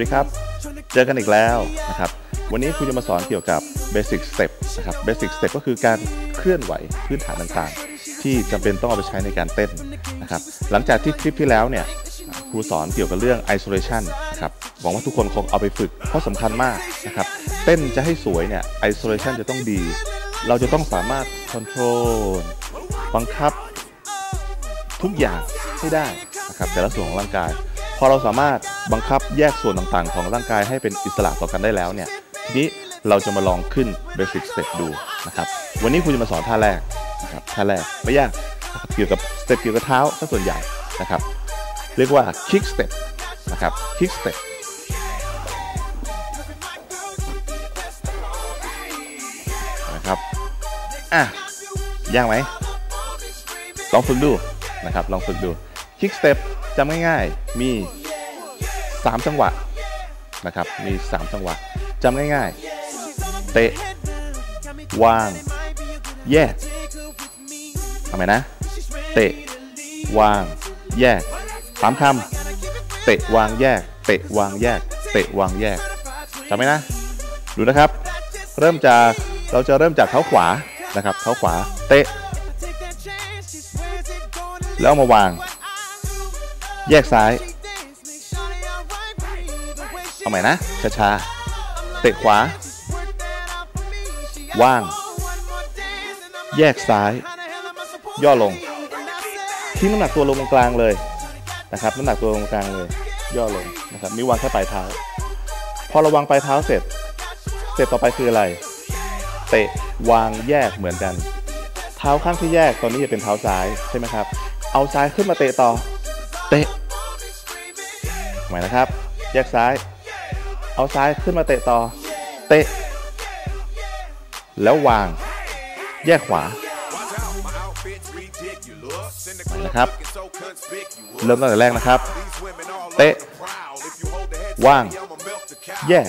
สดีครับเจอกันอีกแล้วนะครับวันนี้ครูจะมาสอนเกี่ยวกับ Basic Step นะครับ Basic Step ก็คือการเคลื่อนไหวพื้นฐานต่างๆที่จำเป็นต้องเอาไปใช้ในการเต้นนะครับหลังจากที่คลิปที่แล้วเนี่ยครูสอนเกี่ยวกับเรื่อง Isolation นะครับหวังว่าทุกคนคงเอาไปฝึกเพราะสำคัญมากนะครับเต้นจะให้สวยเนี่ย Isolation จะต้องดีเราจะต้องสามารถ Control บังคับทุกอย่างให้ได้นะครับแต่ละส่วนของร่างกายพอเราสามารถบังคับแยกส่วนต่างๆของร่างกายให้เป็นอิสระต่อกันได้แล้วเนี่ยทีนี้เราจะมาลองขึ้น Basic Step ดูนะครับวันนี้ครูจะมาสอนท่าแรกนะครับท่าแรกไม่ยากเกี่ยวกับ Step เกี่ยวกับเท้าส่วนใหญ่นะครับเรียกว่า Kick Step นะครับ Kick Step นะครับยากไหมลองฝึกดูนะครับลองฝึกดู Kick Step จำง่ายๆมี3จังหวะนะครับมี3จังหวะจำง่ายๆเตะวางแยกทำไมนะเตะวางแยก3คำเตะวางแยกเตะวางแยกเตะวางแยกจำไหมนะดูนะครับเริ่มจากเราจะเริ่มจากเท้าขวานะครับเท้าขวาเตะแล้วมาวางแยกซ้ายเอาใหม่นะช้าๆเตะขวาว่างแยกซ้ายย่อลงทิ้งน้ำหนักตัวลงกลางเลยนะครับน้ำหนักตัวลงกลางเลยย่อลงนะครับมีวางแค่ปลายเท้าพอเราวางปลายเท้าเสร็จเสร็จต่อไปคืออะไรเตะวางแยกเหมือนกันเท้าข้างที่แยกตอนนี้จะเป็นเท้าซ้ายใช่ไหมครับเอาซ้ายขึ้นมาเตะต่อเตะหมายนะครับแยกซ้ายเอาซ้ายขึ้นมาเตะต่อเตะแล้ววางแยกขวานะครับเริ่มตั้งแต่แรกนะครับเตะว่างแยก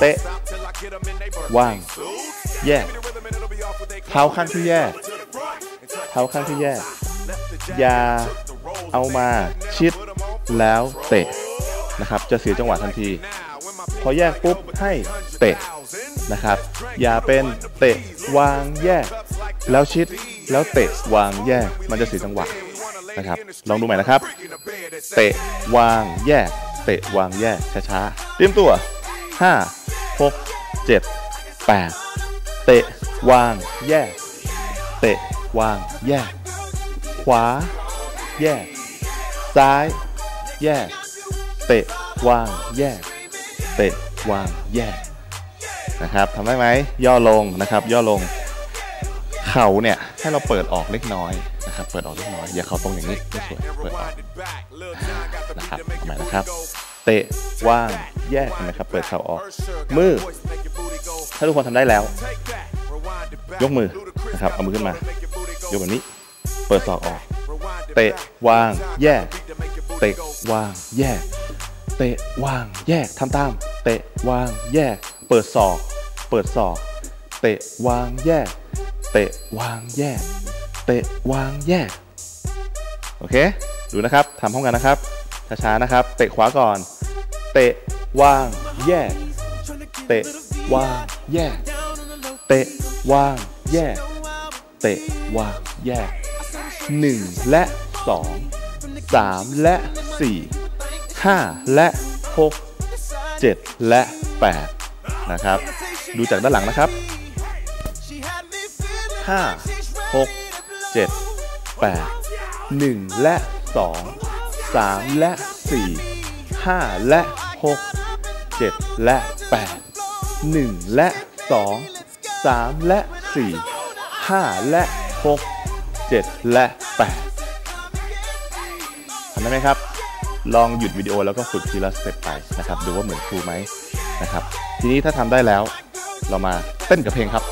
เตะว่างแยกเท้าข้างที่แยกเท้าข้างที่แยกอย่าเอามาชิดแล้วเตะนะครับจะเสียจังหวะทันทีพอแยกปุ๊บให้เตะนะครับอย่าเป็นเตะวางแยกแล้วชิดแล้วเตะวางแยกมันจะเสียจังหวะนะครับลองดูใหม่นะครับเตะวางแยกเตะวางแยกช้าๆเตรียมตัว5 6 7 8เตะวางแยกเตะวางแยกขวาแยกซ้ายแยกเตะวางแยกเตะวางแยกนะครับทำได้ไหมย่อลงนะครับย่อลงเข่าเนี่ยให้เราเปิดออกเล็กน้อยนะครับเปิดออกเล็กน้อยอย่าเข่าตรงอย่างนี้ไม่สวยเปิดออกนะครับทำไมนะครับเตะวางแยกนะครับเปิดเข่าออกมือถ้าทุกคนทำได้แล้วยกมือนะครับเอามือขึ้นมายกแบบนี้เปิดศอกออกเตะวางแยกเตะวางแยกเตะวางแยกทำตามเตะวางแยกเปิดศอกเปิดศอกเตะวางแยกเตะวางแยกเตะวางแยกโอเคดูนะครับทำพร้อมกันนะครับช้าๆนะครับเตะขวาก่อนเตะวางแยกเตะวางแยกเตะวางแยกเตะวางแยก1และ2 3และ4 5และ6 7และ8นะครับดูจากด้านหลังนะครับ5 6 7 8 1และ2 3และ4 5และ6 7และ8 1และ2 3และ4 5และ6 7และ8ทำได้ไหมครับลองหยุดวิดีโอแล้วก็ฝึกทีละสเต็ปไปนะครับดูว่าเหมือนครูไหมนะครับทีนี้ถ้าทำได้แล้วเรามาเต้นกับเพลงครับ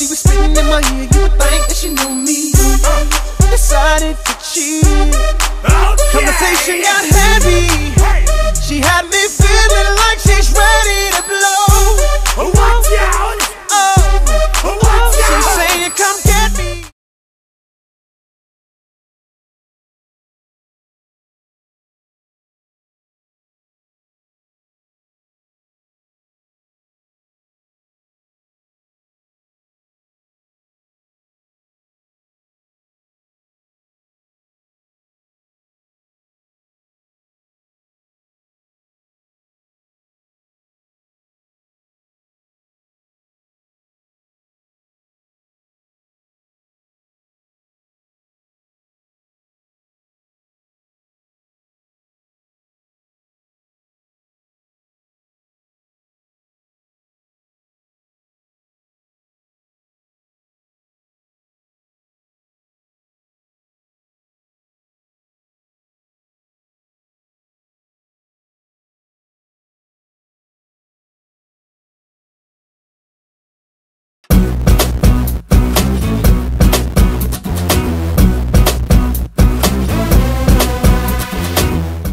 She was spitting in my ear, you would think that she knew me got me